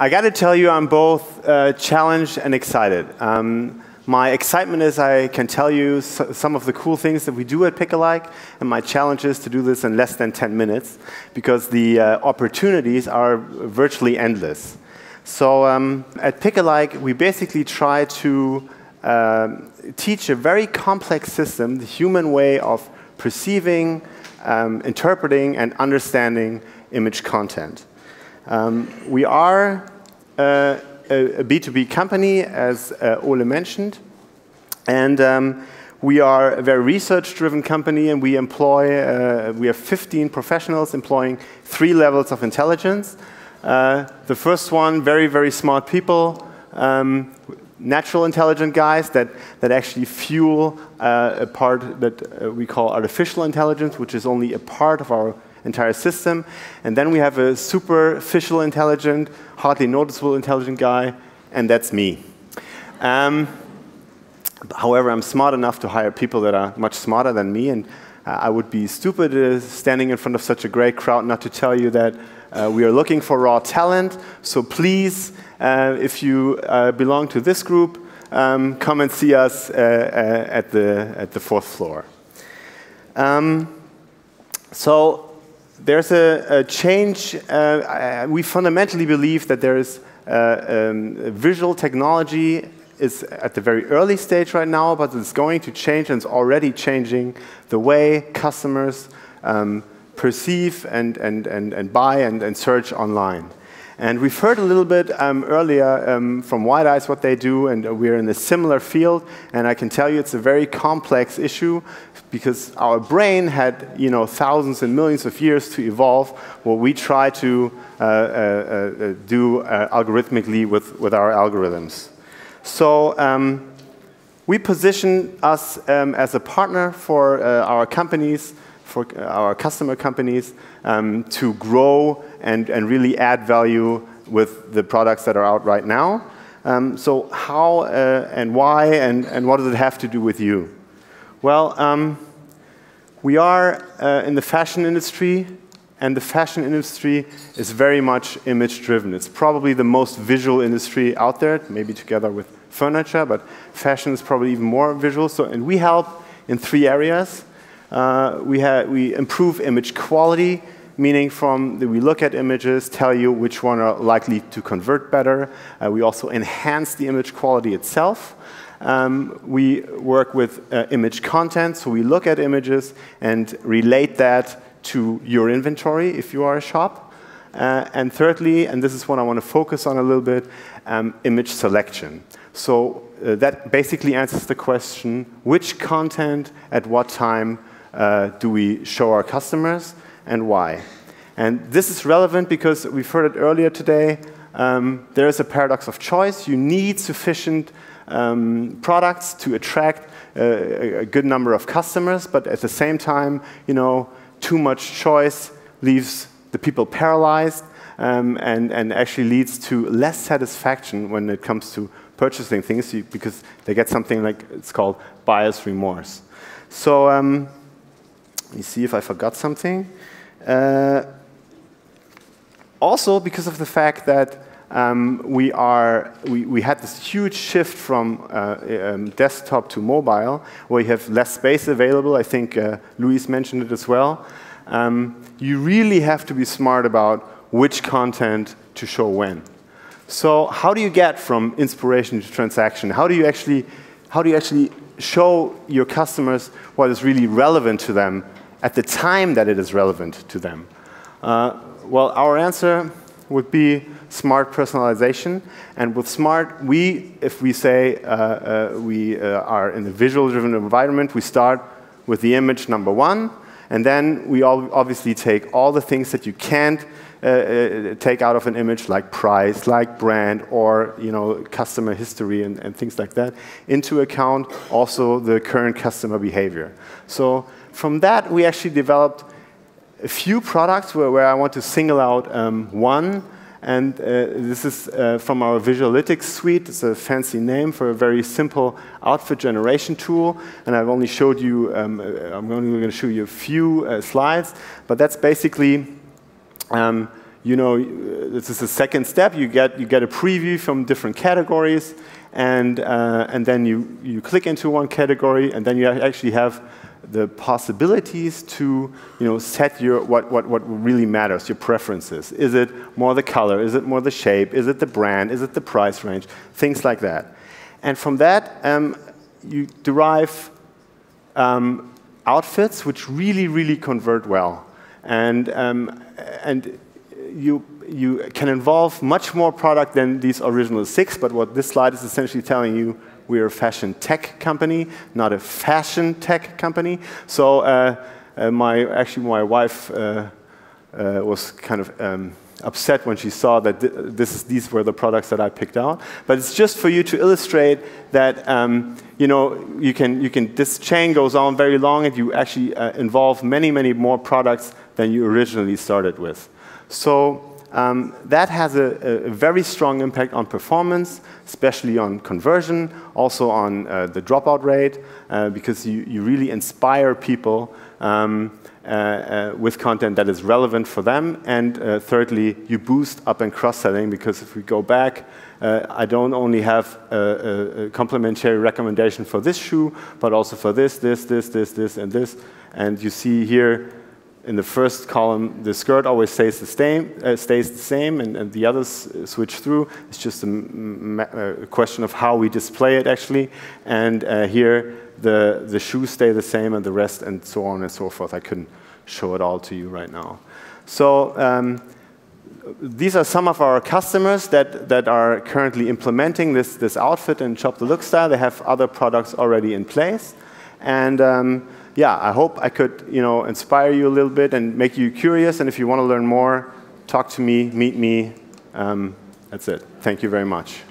I got to tell you, I'm both challenged and excited. My excitement is I can tell you some of the cool things that we do at Picalike, and my challenge is to do this in less than 10 minutes, because the opportunities are virtually endless. So at Picalike, we basically try to teach a very complex system, the human way of perceiving, interpreting, and understanding image content. We are a B2B company, as Ole mentioned, and we are a very research-driven company, and we employ, we have 15 professionals employing 3 levels of intelligence. The first one, very, very smart people, natural intelligent guys that actually fuel a part that we call artificial intelligence, which is only a part of our entire system. And then we have a superficial intelligent, hardly noticeable intelligent guy, and that's me. However, I'm smart enough to hire people that are much smarter than me, and I would be stupid standing in front of such a great crowd not to tell you that we are looking for raw talent. So please, if you belong to this group, come and see us at the 4th floor. So there's a change. We fundamentally believe that there is visual technology is at the very early stage right now, but it's going to change, and it's already changing the way customers perceive and buy and search online. And we've heard a little bit earlier from Wide Eyes what they do, and we're in a similar field. And I can tell you it's a very complex issue, because our brain had, you know, thousands and millions of years to evolve what we try to do algorithmically with our algorithms. So we position us as a partner for our companies, for our customer companies, to grow and really add value with the products that are out right now. So how and why and what does it have to do with you? Well, we are in the fashion industry, and the fashion industry is very much image-driven. It's probably the most visual industry out there, maybe together with furniture, but fashion is probably even more visual. So, and we help in 3 areas. We improve image quality, meaning from we look at images, tell you which one are likely to convert better. We also enhance the image quality itself. We work with image content, so we look at images and relate that to your inventory if you are a shop. And thirdly, and this is what I want to focus on a little bit, image selection. So that basically answers the question, which content at what time do we show our customers and why? And this is relevant because we've heard it earlier today. There is a paradox of choice. You need sufficient products to attract a good number of customers, but at the same time, you know, too much choice leaves the people paralyzed and actually leads to less satisfaction when it comes to purchasing things, because they get something like, it's called buyer's remorse. So let me see if I forgot something. Also, because of the fact that we had this huge shift from desktop to mobile, where you have less space available. I think Luis mentioned it as well. You really have to be smart about which content to show when. So how do you get from inspiration to transaction? How do you actually show your customers what is really relevant to them at the time that it is relevant to them? Well, our answer would be smart personalization. And with smart, if we say we are in a visual-driven environment, we start with the image number one, and then we obviously take all the things that you can't take out of an image, like price, like brand, or, you know, customer history and things like that, into account, also the current customer behavior. So from that, we actually developed a few products where I want to single out one, and this is from our Visualytics suite. It's a fancy name for a very simple outfit generation tool, and I've only showed you, I'm only going to show you a few slides, but that's basically you know, this is the second step. You get a preview from different categories, and then you click into one category, and then you actually have the possibilities to, you know, set your what really matters, your preferences. Is it more the color? Is it more the shape? Is it the brand? Is it the price range? Things like that. And from that, you derive outfits which really, really convert well, and you can involve much more product than these original six. But what this slide is essentially telling you, we are a fashion tech company, not a fashion tech company. So my wife was kind of upset when she saw that these were the products that I picked out. But it's just for you to illustrate that you know, this chain goes on very long, and you actually involve many, many more products than you originally started with. So that has a very strong impact on performance, especially on conversion, also on the dropout rate, because you really inspire people with content that is relevant for them. And thirdly, you boost up and cross-selling, because if we go back, I don't only have a complementary recommendation for this shoe, but also for this, this, this, this, this, and this. And you see here, in the first column, the skirt always stays the same, and the others switch through. It's just a question of how we display it, actually. And here, the shoes stay the same, and the rest, and so on and so forth. I couldn't show it all to you right now. So these are some of our customers that are currently implementing this outfit and Shop the Look style. They have other products already in place, and yeah, I hope I could, you know, inspire you a little bit and make you curious. And if you want to learn more, talk to me, meet me. That's it. Thank you very much.